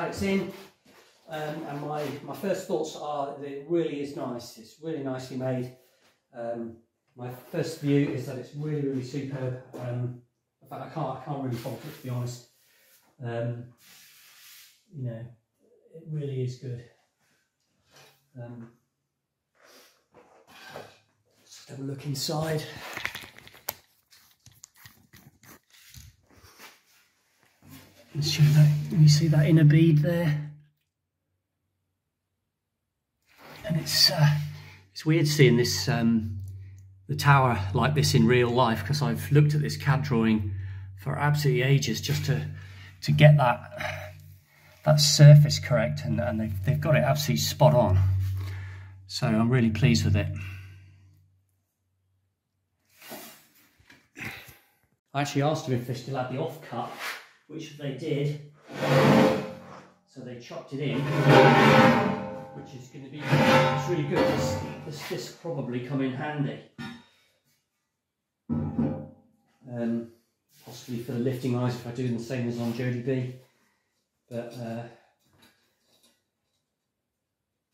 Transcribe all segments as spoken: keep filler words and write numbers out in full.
nights in, um, and my, my first thoughts are that it really is nice. It's really nicely made. Um, my first view is that it's really, really superb. Um, in fact, I can't, I can't really fault it, to be honest. Um, you know, it really is good. Um, just have a look inside. Let's show that. You see that inner bead there, and it's uh, it's weird seeing this um, the tower like this in real life, because I've looked at this C A D drawing for absolutely ages just to to get that that surface correct, and, and they've they've got it absolutely spot on. So I'm really pleased with it. I actually asked them if they still had the off cut, which they did, so they chopped it in, which is going to be it's really good. This, this, this probably come in handy, um, possibly for the lifting eyes if I do the same as on Jody B. But uh,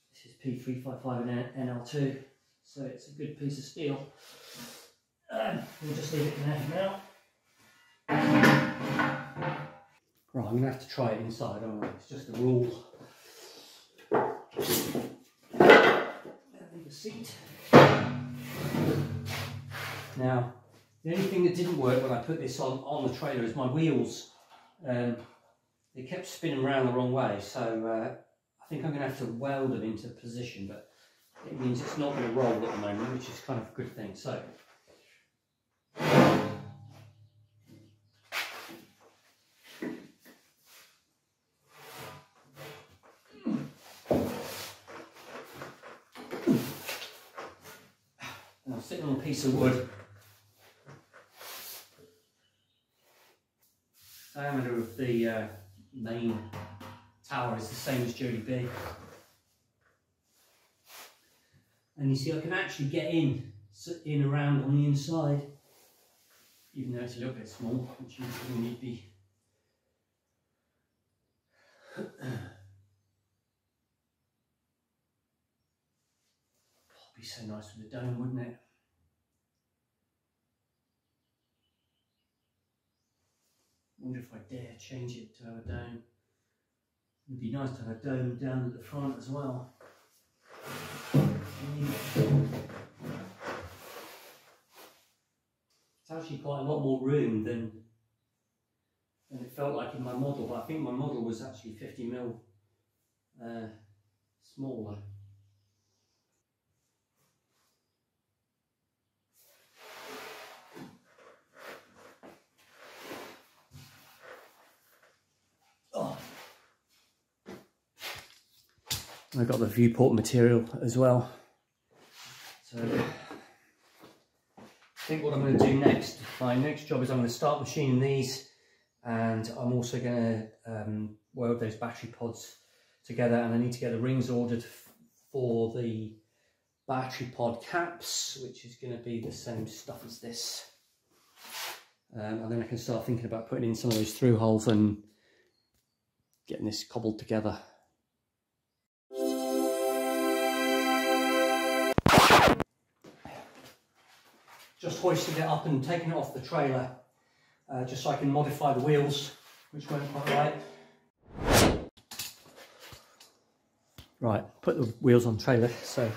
this is P three five five and N L two, so it's a good piece of steel. Um, we'll just leave it in there for now. Right, I'm going to have to try it inside, aren't I? It's just a rule. Leave a seat. Now, the only thing that didn't work when I put this on, on the trailer is my wheels. Um, they kept spinning around the wrong way, so uh, I think I'm going to have to weld them into position, but it means it's not going to roll at the moment, which is kind of a good thing. So. Sitting on a piece of wood. The diameter of the uh, main tower is the same as Jody B. And you see, I can actually get in, in around on the inside, even though it's a little bit small, which means it need be. It'd be so nice with the dome, wouldn't it? I wonder if I dare change it to have a dome. It'd be nice to have a dome down at the front as well. It's actually quite a lot more room than, than it felt like in my model. But I think my model was actually fifty mil uh, smaller. I've got the viewport material as well. So I think what I'm going to do next, my next job is I'm going to start machining these, and I'm also going to um, weld those battery pods together, and I need to get the rings ordered for the battery pod caps, which is going to be the same stuff as this. Um, and then I can start thinking about putting in some of those through holes and getting this cobbled together. Just hoisted it up and taken it off the trailer, uh, just so I can modify the wheels, which weren't quite right. Right, put the wheels on trailer, so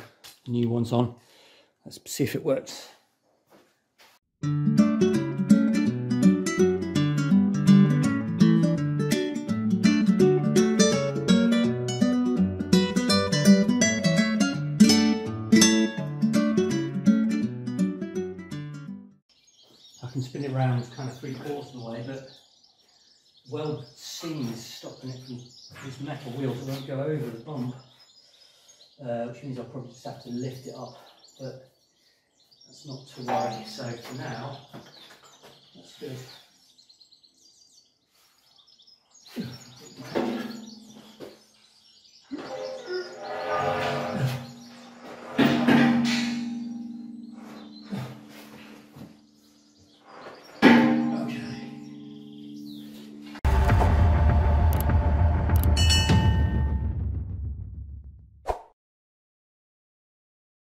new ones on. Let's see if it works. Kind of three quarters of the way, but weld seam is stopping it from these metal wheels. It won't go over the bump, uh, which means I'll probably just have to lift it up, but that's not to worry. So for now, that's good.